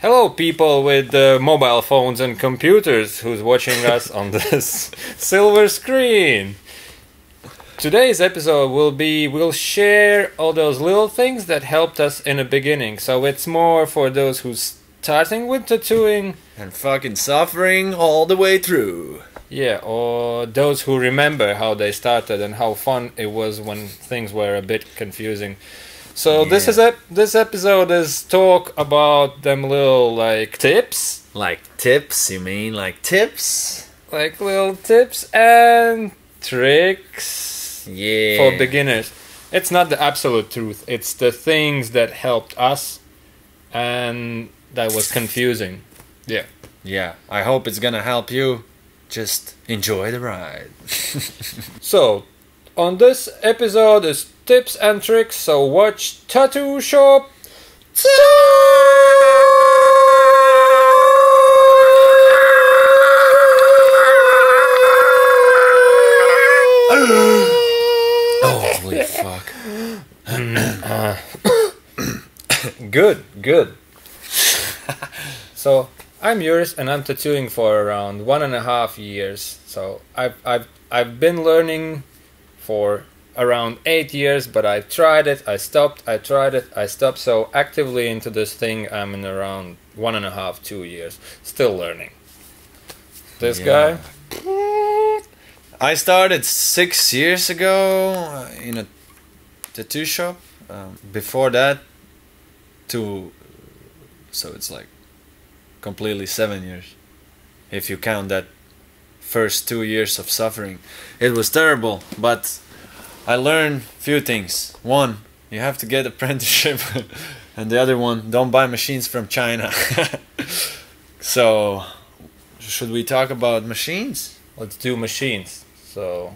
Hello people with mobile phones and computers who's watching us on this silver screen. Today's episode will be, we'll share all those little things that helped us in the beginning. So it's more for those who's starting with tattooing. And fucking suffering all the way through. Yeah, or those who remember how they started and how fun it was when things were a bit confusing. So yeah. this episode is talk about them little like tips. Like tips, you mean? Like tips? Like little tips and tricks. Yeah. For beginners. It's not the absolute truth. It's the things that helped us and that was confusing. Yeah. Yeah. I hope it's gonna help you. Just enjoy the ride. So, on this episode is tips and tricks, so watch Tattoo Shop Talk! Fuck. Good. So I'm Juris and I'm tattooing for around 1.5 years. So I've been learning for around 8 years, but I tried it, I stopped, I tried it, I stopped. So actively into this thing, I'm in around 1.5, 2 years, still learning. This guy. I started 6 years ago in a tattoo shop. Before that, so it's like completely 7 years. If you count that first 2 years of suffering, it was terrible. But I learned few things. One, you have to get apprenticeship, and the other one, don't buy machines from China. So, should we talk about machines? Let's do machines. So,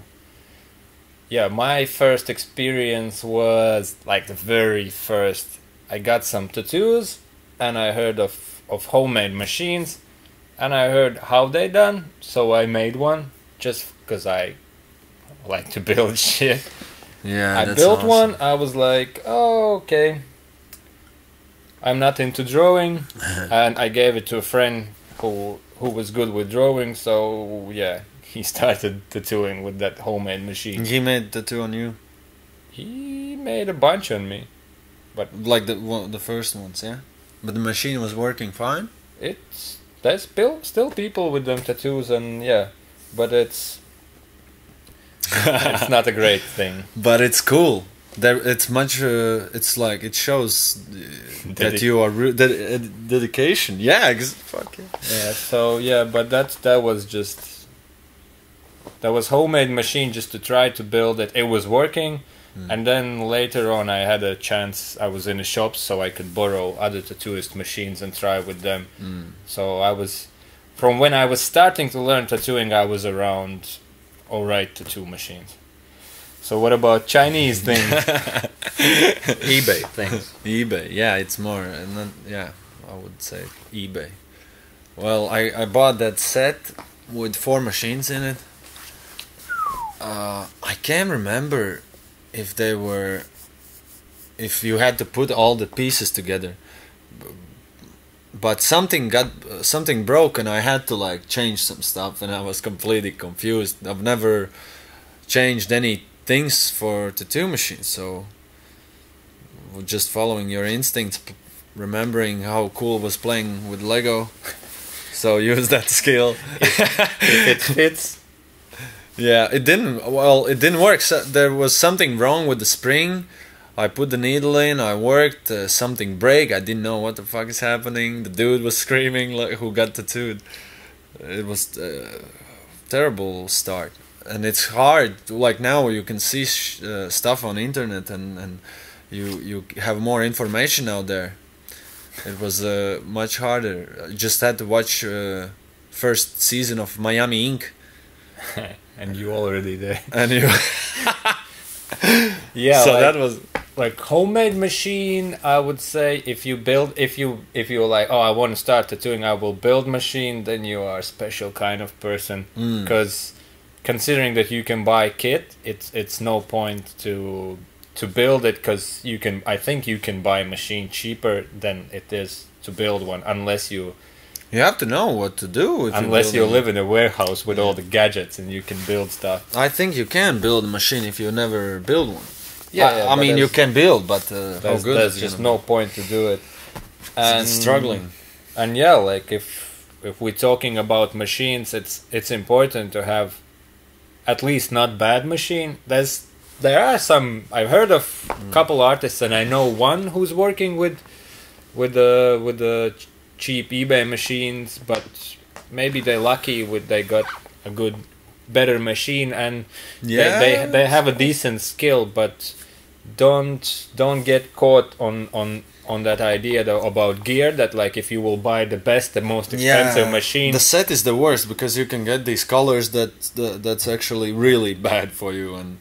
yeah, my first experience was like the very first. I got some tattoos and I heard of homemade machines and I heard how they done, so I made one just because I like to build shit. Yeah, I built one. I was like, oh, okay, I'm not into drawing. And I gave it to a friend who was good with drawing, so yeah. He started tattooing with that homemade machine. He made tattoo on you? He made a bunch on me. But like the first ones, yeah? But the machine was working fine? There's still people with them tattoos and yeah. But it's not a great thing. But it's cool. It's much, it's like, it shows that you are dedication. Yeah, fuck yeah. Yeah, so yeah, but that was just... That was homemade machine just to try to build it. It was working, and then later on I had a chance. I was in a shop, so I could borrow other tattooist machines and try with them. So I was, from when I was starting to learn tattooing, I was around alright tattoo machines. So what about Chinese things? eBay things. eBay, yeah, it's more, and then, yeah, I would say eBay. Well, I bought that set with 4 machines in it. I can't remember if they were... If you had to put all the pieces together. But something broke and I had to like change some stuff and I was completely confused. I've never changed any things for tattoo machines, so... Just following your instincts, remembering how cool was playing with Lego. So use that skill. It fits. Yeah, it didn't work. So there was something wrong with the spring. I put the needle in, I worked, something broke. I didn't know what the fuck is happening. The dude was screaming like, who got tattooed. It was a terrible start. And it's hard, like now you can see stuff on internet and you have more information out there. It was much harder. I just had to watch first season of Miami Ink. And you already there. And you... Yeah, so like, that was... Like, homemade machine, I would say, if you're like, oh, I want to start tattooing, I will build machine, then you are a special kind of person. Because considering that you can buy a kit, it's no point to to build it, because you can, I think you can buy a machine cheaper than it is to build one, unless you... You have to know what to do. If unless you live in a warehouse with all the gadgets and you can build stuff. I think you can build a machine if you never build one. Yeah, I mean, you can build, but how good? There's just no point to do it. And it's struggling. And yeah, like if we're talking about machines, it's important to have at least not bad machine. There are some, I've heard of a couple artists, and I know one who's working with the cheap eBay machines, but maybe they're lucky with they got a better machine, and they have a decent skill, but don't get caught on that idea though about gear, that like if you will buy the best, the most expensive machine, the set is the worst, because you can get these colors that's actually really bad for you. And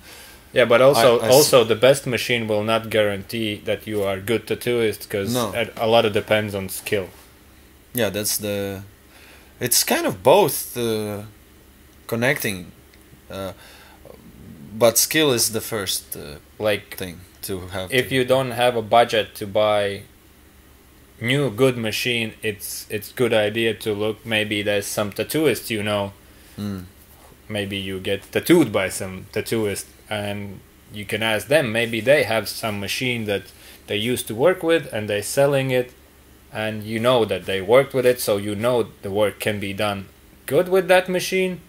yeah, but also the best machine will not guarantee that you are good tattooist, because a lot of depends on skill. Yeah, it's kind of both connecting, but skill is the first thing to have. If you don't have a budget to buy new good machine, it's good idea to look. Maybe there's some tattooist, you know. Mm. Maybe you get tattooed by some tattooist, and you can ask them. Maybe they have some machine that they used to work with, and they're selling it, and you know that they worked with it, so you know the work can be done good with that machine,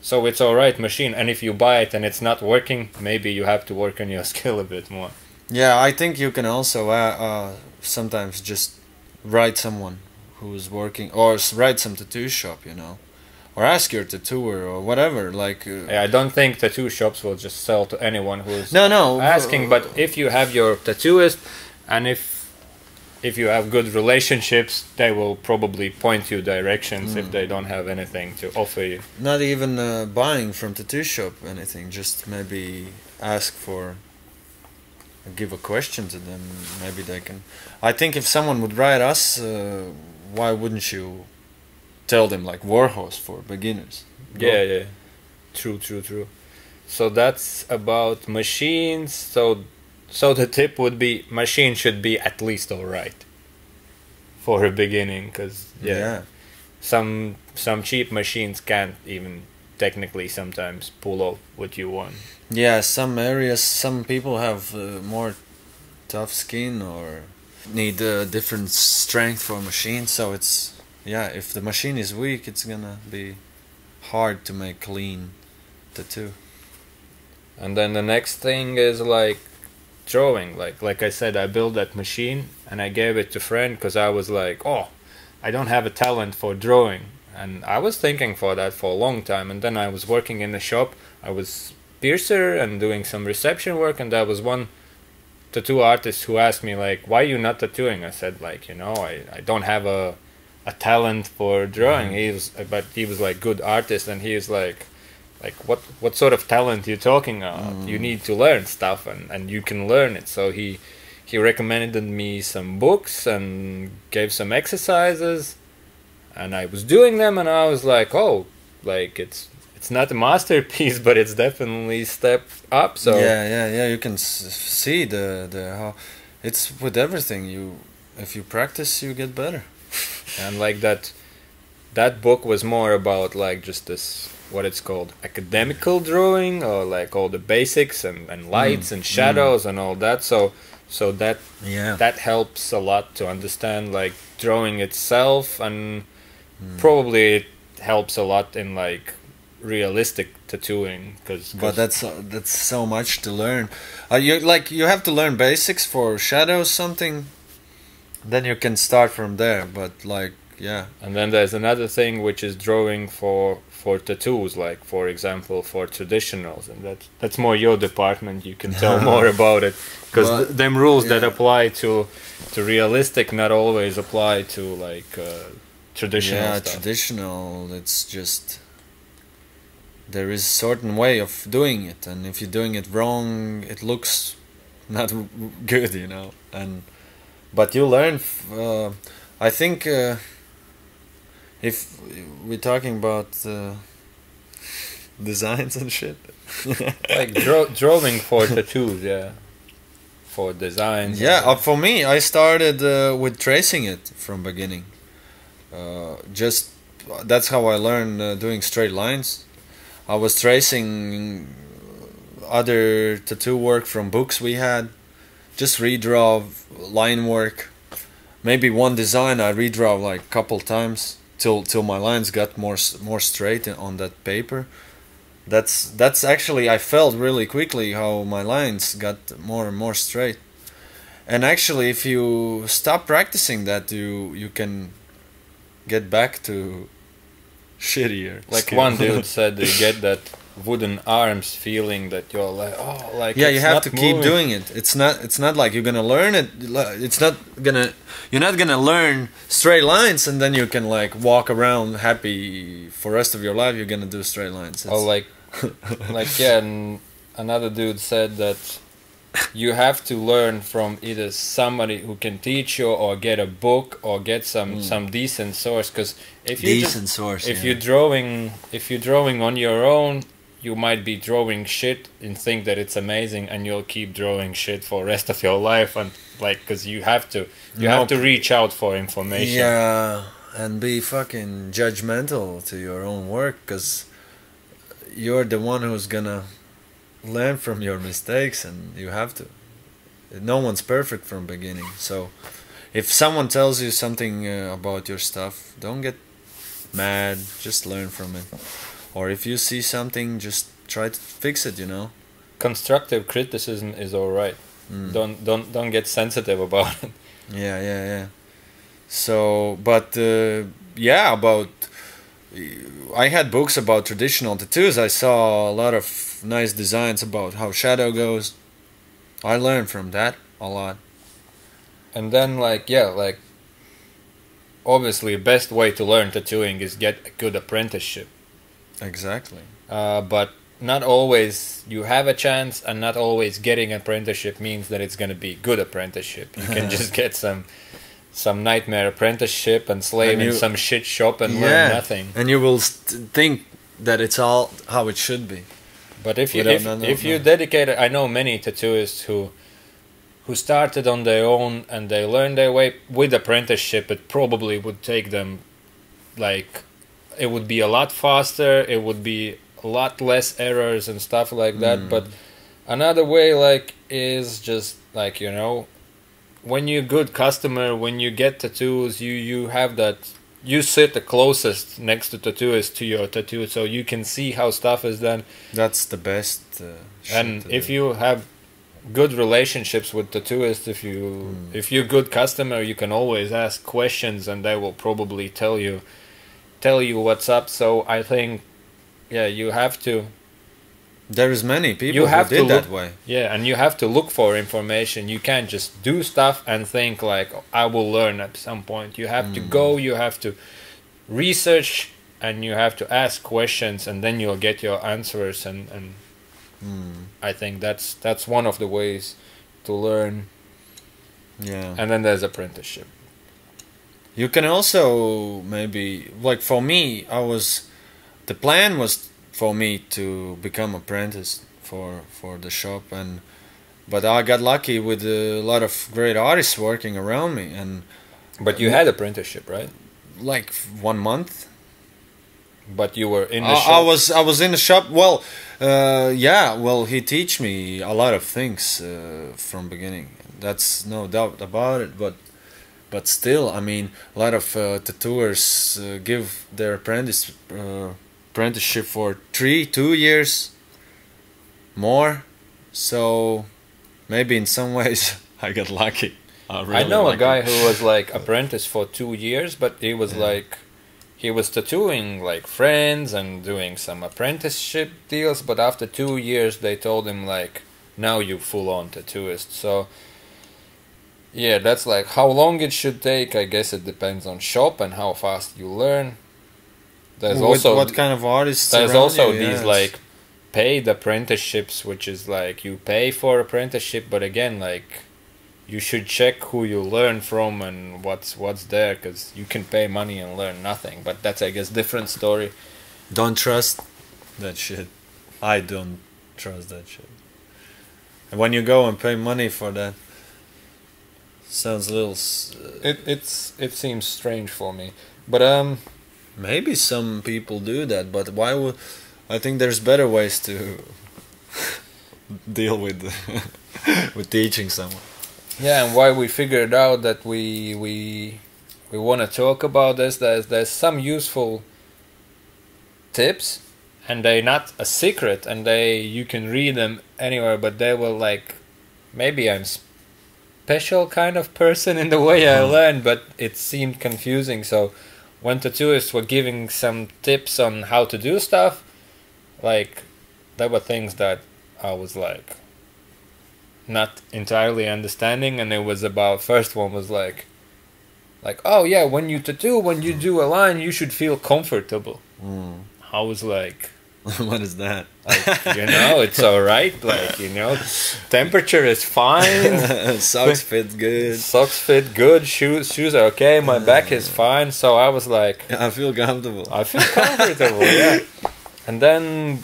so it's alright machine. And if you buy it and it's not working, maybe you have to work on your skill a bit more. Yeah, I think you can also sometimes just write someone who's working, or write some tattoo shop, you know. Or ask your tattooer or whatever, like... yeah, I don't think tattoo shops will just sell to anyone who's asking, but if you have your tattooist, and if you have good relationships, they will probably point you directions if they don't have anything to offer you. Not even buying from tattoo shop anything, just maybe ask for... give a question to them, maybe they can... I think if someone would write us, why wouldn't you... tell them, like Warhorse for beginners. Yeah. True. So that's about machines. So the tip would be, machine should be at least alright for a beginning, because some cheap machines can't even technically sometimes pull off what you want. Yeah, some areas, some people have more tough skin or need a different strength for machines, so it's... yeah, if the machine is weak, it's gonna be hard to make clean tattoo. And then the next thing is like drawing. Like I said, I built that machine and I gave it to friend, because I was like, oh, I don't have a talent for drawing. And I was thinking for that for a long time. And then I was working in the shop. I was piercer and doing some reception work. And there was one tattoo artist who asked me, like, why are you not tattooing? I said, like, you know, I don't have a talent for drawing. He was like good artist, and he is like what sort of talent you're talking about? You need to learn stuff, and you can learn it. So he recommended me some books and gave some exercises, and I was doing them, and I was like, oh, like it's not a masterpiece, but it's definitely a step up. So yeah, you can see the how it's with everything. If you practice, you get better. And like that book was more about like just this, what it's called, academical drawing, or like all the basics and lights and shadows and all that. So that helps a lot to understand like drawing itself, and probably it helps a lot in like realistic tattooing. But that's so much to learn. You have to learn basics for shadows, something. Then you can start from there, but like, yeah. And then there's another thing, which is drawing for tattoos, like for example for traditionals, and that's more your department. You can tell more about it, because them rules that apply to realistic not always apply to like traditional stuff. Traditional, it's just there is a certain way of doing it, and if you're doing it wrong, it looks not good, you know. And but you learn, I think, if we're talking about designs and shit. Like drawing for tattoos, yeah. for designs? Yeah, for me, I started with tracing it from beginning. Just that's how I learned doing straight lines. I was tracing other tattoo work from books we had, just redraw line work. Maybe one design I redraw like a couple times till my lines got more straight on that paper. That's actually, I felt really quickly how my lines got more and more straight. And actually, if you stop practicing that, you can get back to shittier. Like one dude said, they get that wooden arms feeling that you're like, oh, like, yeah, you have to keep doing it. It's not like you're gonna learn it. You're not gonna learn straight lines and then you can like walk around happy for the rest of your life. You're gonna do straight lines. Oh, like like, yeah. And another dude said that you have to learn from either somebody who can teach you, or get a book, or get some decent source. Because if you're drawing on your own, you might be drawing shit and think that it's amazing, and you'll keep drawing shit for the rest of your life. And like, because you have to reach out for information. Yeah, and be fucking judgmental to your own work, because you're the one who's gonna learn from your mistakes, and you have to. No one's perfect from beginning. So if someone tells you something about your stuff, don't get mad, just learn from it. Or if you see something, just try to fix it, you know. Constructive criticism is all right. Don't get sensitive about it. Yeah. So but yeah, about, I had books about traditional tattoos. I saw a lot of nice designs about how shadow goes. I learned from that a lot. And then, like, yeah, like, obviously, best way to learn tattooing is get a good apprenticeship. Exactly. But not always you have a chance, and not always getting an apprenticeship means that it's going to be good apprenticeship. You can just get some nightmare apprenticeship and slave in some shit shop and learn nothing. And you will think that it's all how it should be. But if you dedicate, I know many tattooists who started on their own and they learned their way with apprenticeship. It probably would take them, like, it would be a lot faster. It would be a lot less errors and stuff like that. But another way, like, is just like, you know, when you're a good customer, when you get tattoos, you have that, you sit the closest next to tattooist to your tattoo, so you can see how stuff is done. That's the best. And if you have good relationships with tattooists, if you're a good customer, you can always ask questions, and they will probably tell you what's up. So I think, yeah, you have to. There is many people who did that way. Yeah, and you have to look for information. You can't just do stuff and think like, oh, I will learn at some point. You have to go, you have to research, and you have to ask questions, and then you'll get your answers. And I think that's one of the ways to learn. Yeah. And then there's apprenticeship. You can also maybe, like, for me, the plan was for me to become apprentice for the shop, but I got lucky with a lot of great artists working around me. But you had apprenticeship, right? Like 1 month. But you were in the shop. I was in the shop. Well, yeah. Well, he taught me a lot of things from beginning. That's no doubt about it. But still, I mean, a lot of tattooers give their apprenticeship for 2 years more. So maybe in some ways I got lucky. I know a guy who was like apprentice for 2 years, but he was like, he was tattooing like friends and doing some apprenticeship deals, but after 2 years they told him like, now you full on tattooist. So yeah, that's like how long it should take. I guess it depends on shop and how fast you learn. There's also what kind of artists. There's also these like paid apprenticeships, which is like you pay for apprenticeship, but again, like, you should check who you learn from and what's there, because you can pay money and learn nothing. But that's, I guess, different story. Don't trust that shit. I don't trust that shit. And when you go and pay money for that, sounds a little... It seems strange for me, but maybe some people do that, but why would... I think there's better ways to deal with teaching someone. Yeah, and why we figured out that we want to talk about this, there's some useful tips, and they're not a secret, and you can read them anywhere, but they were like, maybe I'm special kind of person in the way I learned, but it seemed confusing. So when tattooists were giving some tips on how to do stuff, like, there were things that I was like not entirely understanding, and it was about, first one was like, oh yeah, when you tattoo, when you do a line, you should feel comfortable. I was like, what is that? Like, you know, it's all right. Like, you know, temperature is fine. Socks fit good. Socks fit good. Shoes are okay. My back is fine. So I was like, I feel comfortable. I feel comfortable. Yeah. And then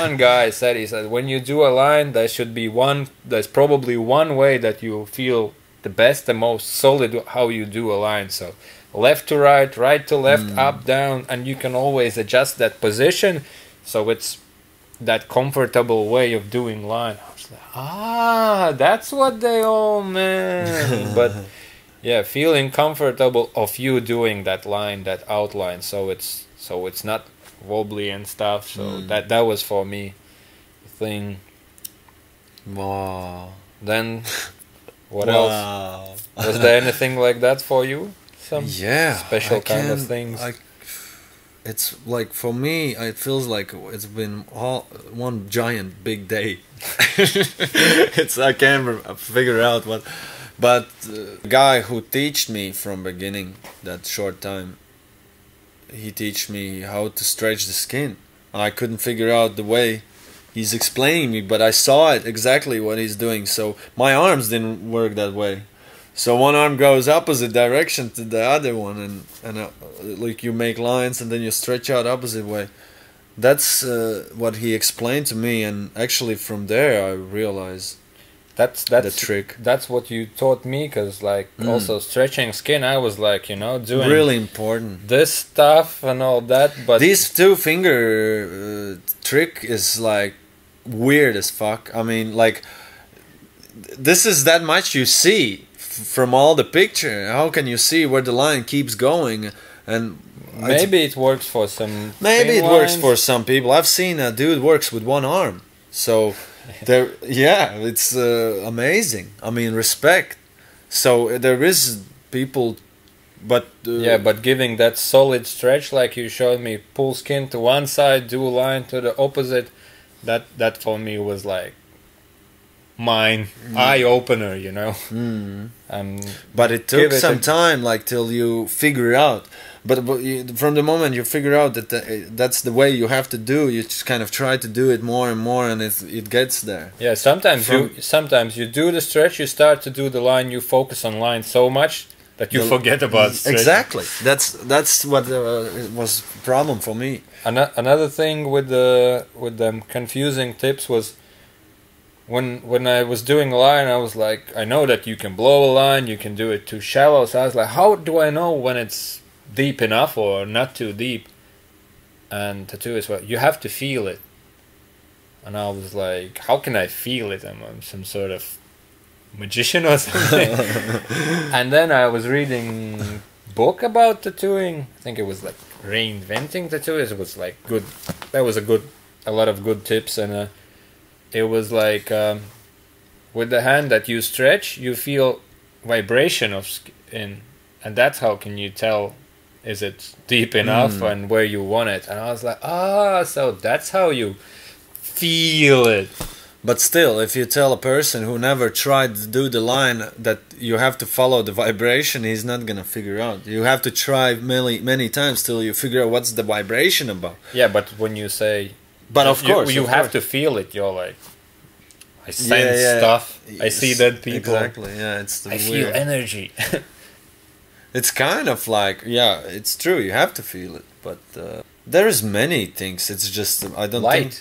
one guy said, he said, when you do a line, there's probably one way that you feel the best, the most solid, how you do a line. So left to right, right to left, up, down, and you can always adjust that position. So it's that comfortable way of doing line. I was like, ah, that's what they all meant. But yeah, feeling comfortable of you doing that line, that outline. So it's not wobbly and stuff. So that was for me the thing. Wow. Then what else? Was there anything like that for you? Some special kind of things. It's like, for me, it feels like it's been all one giant big day. I can't figure out what, but the guy who taught me from beginning, that short time, he taught me how to stretch the skin. I couldn't figure out the way he's explaining me, but I saw it exactly what he's doing. So my arms didn't work that way. So one arm goes opposite direction to the other one, and like, you make lines and then you stretch out opposite way. That's what he explained to me, and actually from there I realized that's the trick. That's what you taught me, because like also stretching skin, I was like, you know, doing really important this stuff and all that. But this two-finger trick is like weird as fuck. I mean, like, this is that much you see from all the picture. How can you see where the line keeps going? And maybe it works for some. Maybe it works for some people. I've seen a dude works with one arm. So there, yeah, it's amazing. I mean, respect. So there is people, but yeah, but giving that solid stretch, like you showed me, pull skin to one side, do line to the opposite. That for me was like mine eye opener, you know. But it took some time, like, till you figure out. But from the moment you figure out that that's the way you have to do, you just kind of try to do it more and more, and it gets there. Yeah, sometimes you do the stretch, you start to do the line, you focus on line so much that you forget about stretch. Exactly. That's what was the problem for me. Another thing with them confusing tips was, When I was doing a line, I was like, I know that you can blow a line, you can do it too shallow. So I was like, how do I know when it's deep enough or not too deep? And tattoo is, well, you have to feel it. And I was like, how can I feel it? I'm some sort of magician or something. And then I was reading a book about tattooing. I think it was like Reinventing Tattooing. It was like good. That was a lot of good tips. And it was like, with the hand that you stretch, you feel vibration of skin, and that's how can you tell is it deep enough and where you want it. And I was like, ah, so that's how you feel it. But still, if you tell a person who never tried to do the line that you have to follow the vibration, he's not gonna figure out. You have to try many times till you figure out what's the vibration about. Yeah, but when you say, but of course, you have to feel it. You're like, I sense stuff. I see dead people. Exactly. Yeah, it's the weird. I feel energy. It's kind of like, yeah, it's true. You have to feel it, but there is many things. It's just I don't think.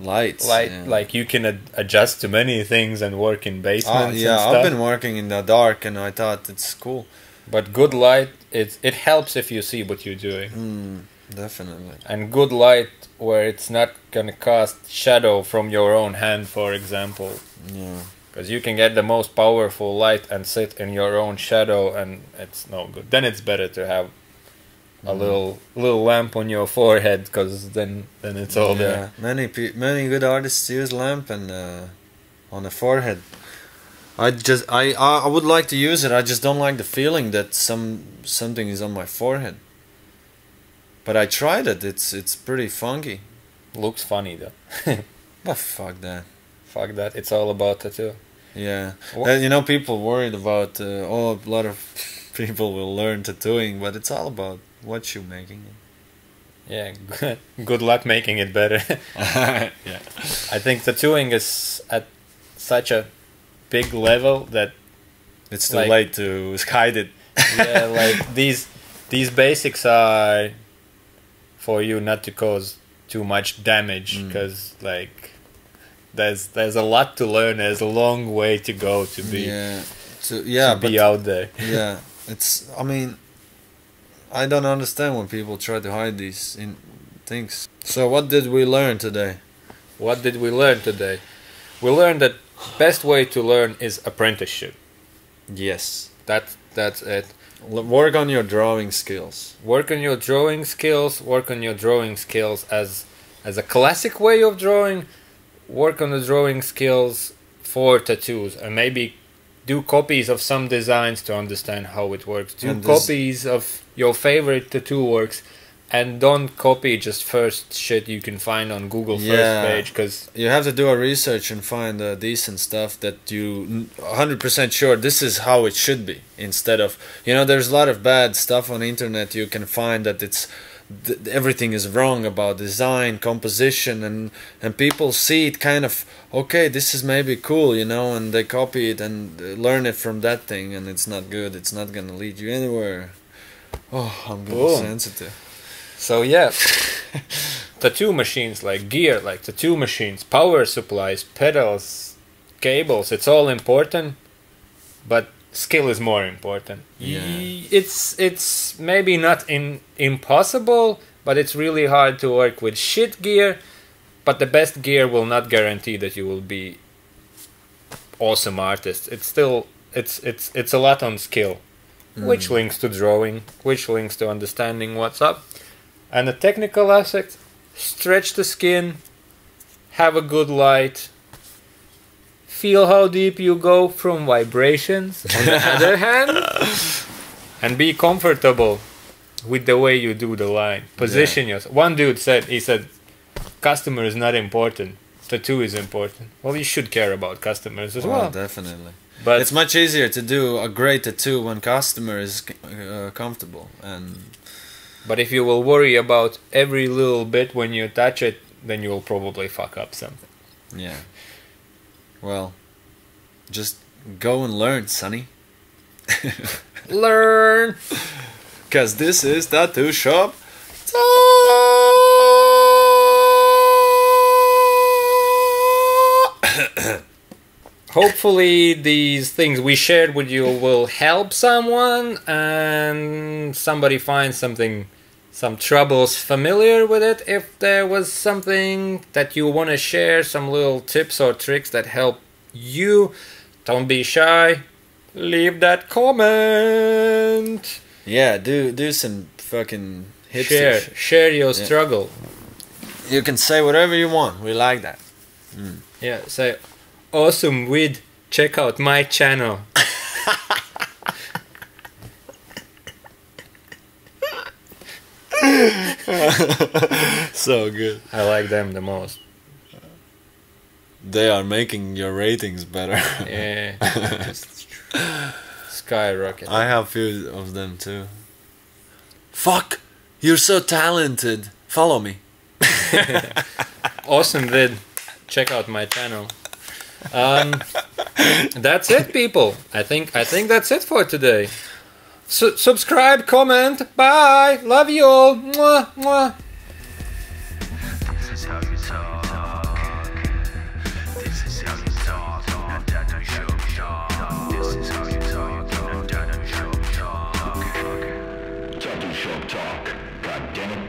lights, yeah. Like you can adjust to many things and work in basements. Yeah, and stuff. I've been working in the dark, and I thought it's cool. But good light, it helps if you see what you're doing. Definitely. And good light where it's not gonna cast shadow from your own hand, for example. Yeah. Because you can get the most powerful light and sit in your own shadow, and it's no good. Then it's better to have a little lamp on your forehead, because then it's all there. Many good artists use lamp and on the forehead. I would like to use it. I just don't like the feeling that something is on my forehead. But I tried it. It's pretty funky. Looks funny though. Well, fuck that. Fuck that. It's all about tattoo. Yeah. You know, people worried about. Oh, a lot of people will learn tattooing, but it's all about what you making it. Yeah. Good luck making it better. Yeah. I think tattooing is at such a big level that it's too late to hide it. Yeah. Like these basics are. For you not to cause too much damage, because like there's a lot to learn. There's a long way to go to be be out there. Yeah, it's. I mean, I don't understand when people try to hide these things. So what did we learn today? What did we learn today? We learned that best way to learn is apprenticeship. Yes, that's it. Work on your drawing skills. Work on your drawing skills. Work on your drawing skills as a classic way of drawing. Work on the drawing skills for tattoos, and maybe do copies of some designs to understand how it works. Do copies of your favorite tattoo works, and don't copy just first shit you can find on Google first page, because you have to do a research and find decent stuff that you 100% sure this is how it should be, instead of, you know, there's a lot of bad stuff on the internet. You can find that everything is wrong about design, composition, and people see it kind of, okay, this is maybe cool, you know, and they copy it and learn it from that thing, and it's not good. It's not going to lead you anywhere. Oh, I'm getting sensitive. So yeah, tattoo machines, like gear, like tattoo machines, power supplies, pedals, cables, it's all important, but skill is more important. Yeah. It's maybe not impossible, but it's really hard to work with shit gear, but the best gear will not guarantee that you will be awesome artist. It's still, it's a lot on skill, which links to drawing, which links to understanding what's up. And the technical aspect, stretch the skin, have a good light, feel how deep you go from vibrations, on the other hand, and be comfortable with the way you do the line. Position yourself. One dude said, he said, customer is not important, tattoo is important. Well, you should care about customers as well. Definitely. But it's much easier to do a great tattoo when customer is comfortable and... But if you will worry about every little bit when you touch it, then you will probably fuck up something. Yeah. Well, just go and learn, sonny. Learn! Because this is Tattoo Shop Talk! Hopefully these things we shared with you will help someone, and somebody finds something... some troubles familiar with it. If there was something that you want to share, some little tips or tricks that help you, don't be shy, leave that comment. Yeah, do some fucking hipster shit. Share your struggle. You can say whatever you want, we like that. Yeah, say awesome weed, check out my channel. So good. I like them the most. They are making your ratings better. Yeah. Just skyrocket. I have few of them too. Fuck! You're so talented. Follow me. Awesome vid. Check out my channel. That's it, people. I think that's it for today. Subscribe, comment, bye, love you all. Mwah, mwah. This is how you talk. Tattoo Shop Talk. God damn it.